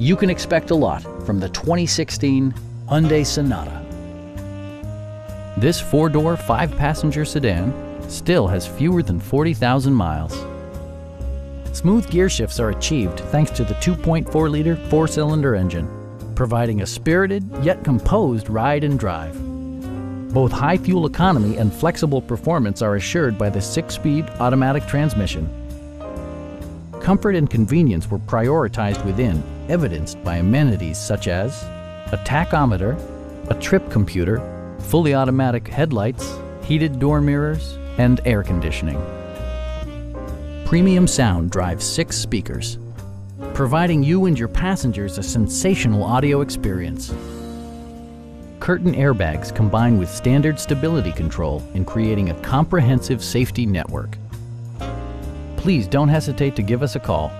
You can expect a lot from the 2016 Hyundai Sonata. This four-door, five-passenger sedan still has fewer than 40,000 miles. Smooth gear shifts are achieved thanks to the 2.4-liter four-cylinder engine, providing a spirited yet composed ride and drive. Both high fuel economy and flexible performance are assured by the 6-speed automatic transmission. Comfort and convenience were prioritized within, evidenced by amenities such as a tachometer, a trip computer, fully automatic headlights, heated door mirrors, and air conditioning. Premium sound drives 6 speakers, providing you and your passengers a sensational audio experience. Curtain airbags combine with standard stability control in creating a comprehensive safety network. Please don't hesitate to give us a call.